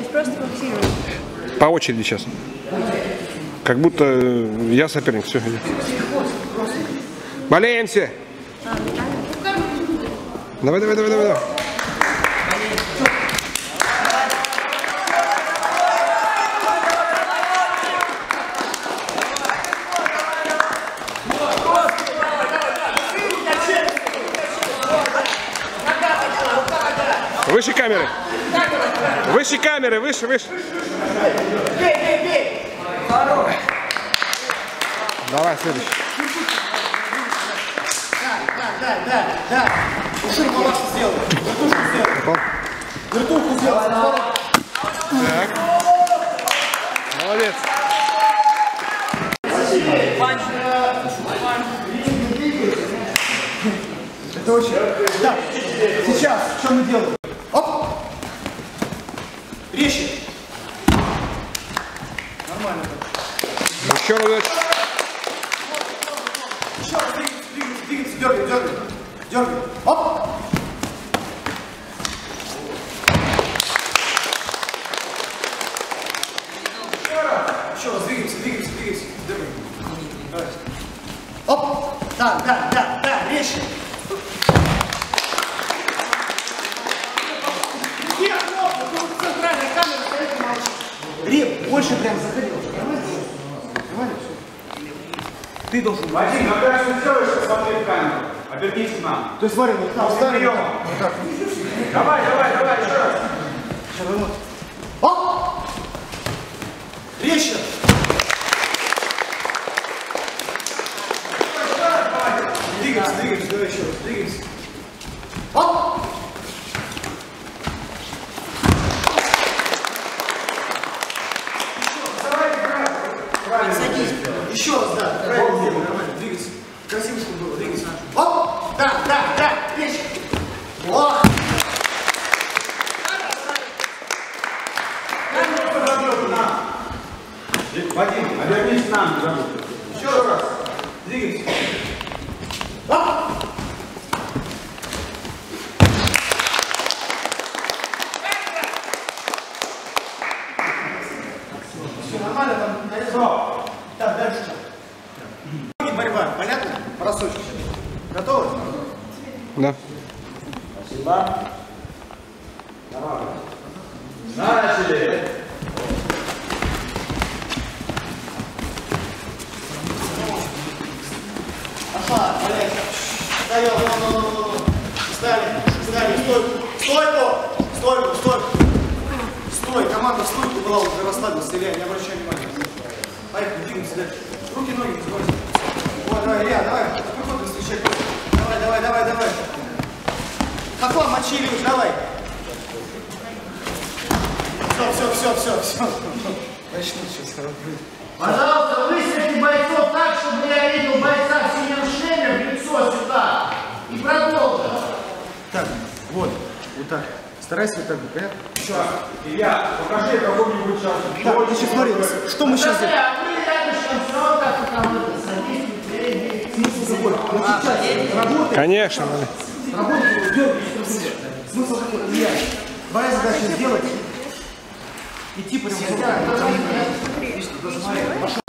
есть просто боксируем? По очереди сейчас. Как будто я соперник, все. Болеем все! Давай, давай, давай, давай. Выше камеры! Выше камеры! Выше, выше! Бей, бей, бей! Давай, следующий. Да. Уши малашку сделай. Вертушку сделай. Так. Молодец. Панч. Это очень... Да. Сейчас, что мы делаем? Оп! Речи. Нормально. Еще раз. Еще раз. Двигаемся. Дергай. Оп! Еще раз. Двигаемся. Дергай. Оп! Да. Речи. Больше прям заходил. Давай. Ты должен. Вадим, ну когда ты все еще смотри в камеру, обернись к нам. Ты смотри, вот там. Давай, еще раз. Сейчас вернусь. Оп! Речи. Двигаемся, давай еще раз. Двигаемся. Оп! Еще раз, да, правильно, нормально, двигайся. Красиво, чтобы было, двигайся. Оп! Да, плечи. Ох! Вадим, обернись к нам, работай. Еще раз, двигайся. Оп! Все нормально, там нарезал. Так, дальше что? Борьба, понятно? Бросочек. Готовы? Да. Спасибо. Нормально. Начали! Пошла, блядь. Встаем, встали, стойку! Стой, команда в стойку была, уже расслабилась, Илья, не обращай внимания. Поехали, двигаемся дальше. Руки, ноги, сбросим. Вот, давай, Илья, давай. Выходим, встречай. Давай. Хохла мочили уже, давай. Все. Начну сейчас работать. Пожалуйста, выстрелите бойцов так, чтобы я видел бойца синим шлемом в лицо сюда. И продолжим. Так, вот так. Старайся вот так, понятно? Еще раз. Илья, покажи какую-нибудь чашку. Да, вот еще смотри, что мы сейчас делаем? Конечно. Работай, смысл какой? Илья, твоя задача сделать. Идти по себе. Пошла.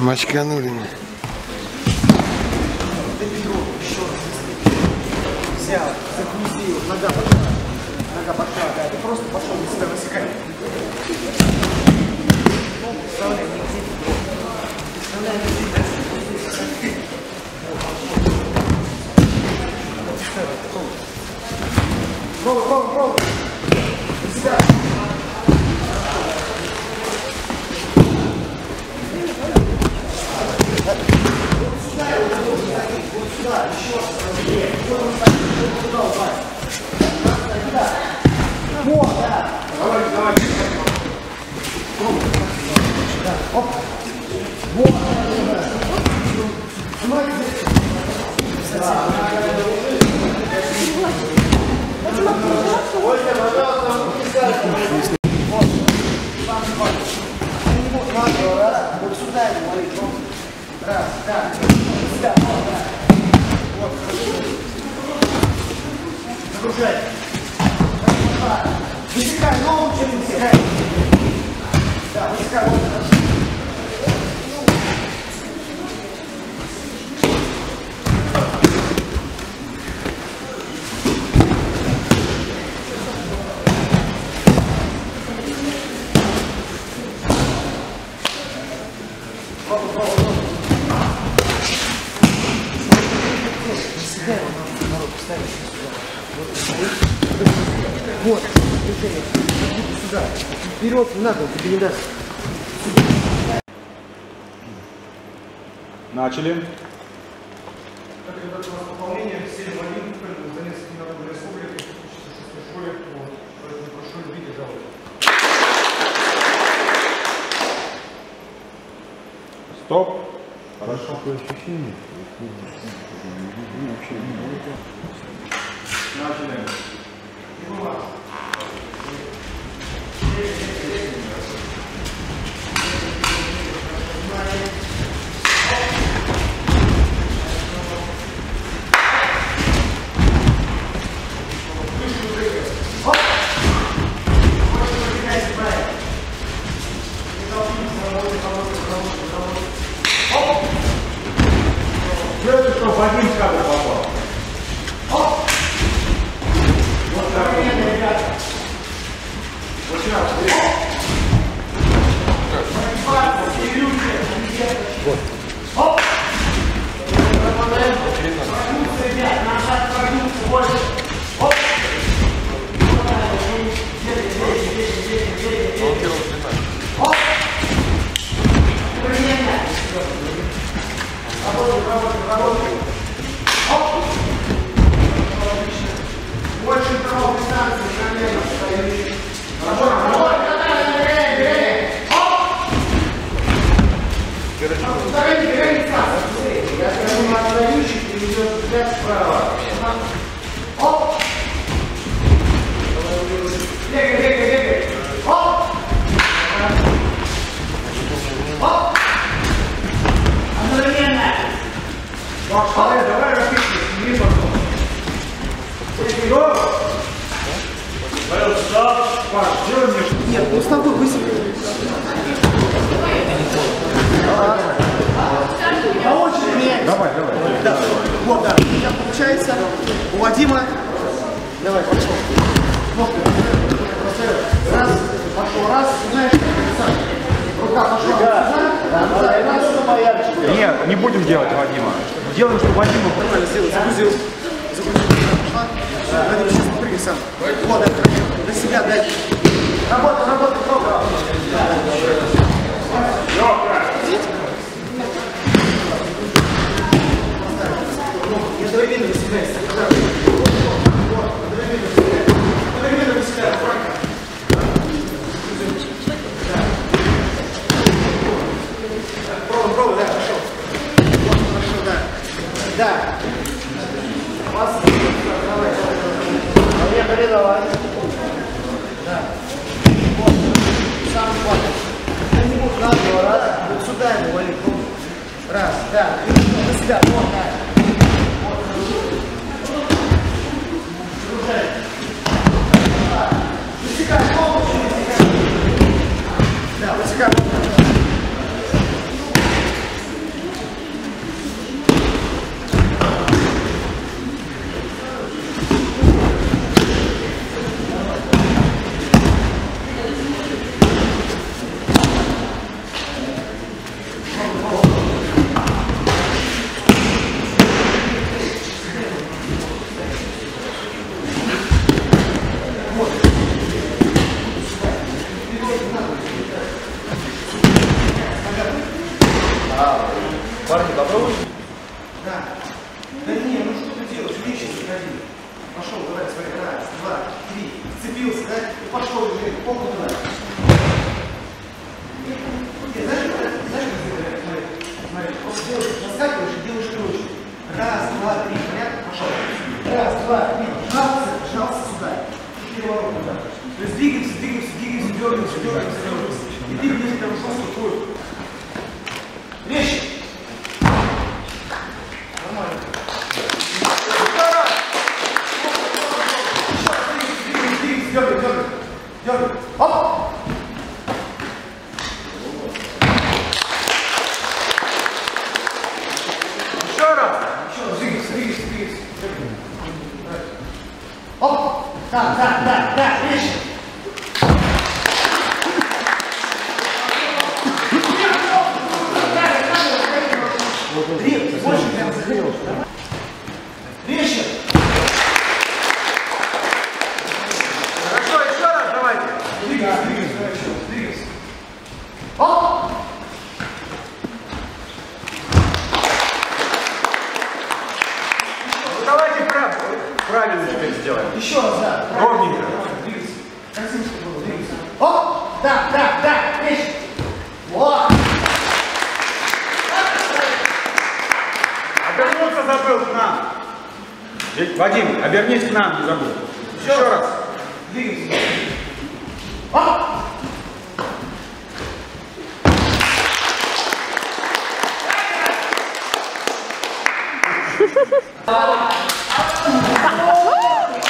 Мочканули меня. Взял, закрутил, нога пошла, да, ты просто пошел на себя высекать. Пробуй. Сюда. Вот сюда. Еще раз. Давай. Оп. Вот. Вперед, не надо, передай. Начали. Так, ребята, у нас пополнение. 7-1, в Донецкой Народной Республике, 6-й школе, поэтому прошу любить и жаловать. Стоп. Хорошо. Такое ощущение. Начали. И у вас. Знаешь, как ты делаешь? Наскакиваешь и делаешь круг. два, нет, жался сюда. Переворот туда. То есть двигаемся, дергаемся. И ты вниз там ушел в такую. Лещи. Нормально. Сейчас двигаемся, оп! Оп! Да, вещи! Больше прям захотел. Вещи! Хорошо, еще раз давайте. Двигайся, хорошо, двигайся. Оп! Ну давайте правильно теперь сделаем. Еще раз, да. Ровненько. Двигайся. Красивчик было, двигайся. Оп! Да, вещи! Вот! Обернуться забыл к нам. Вадим, обернись к нам, не забыл. Еще раз. Двигаемся. Оп!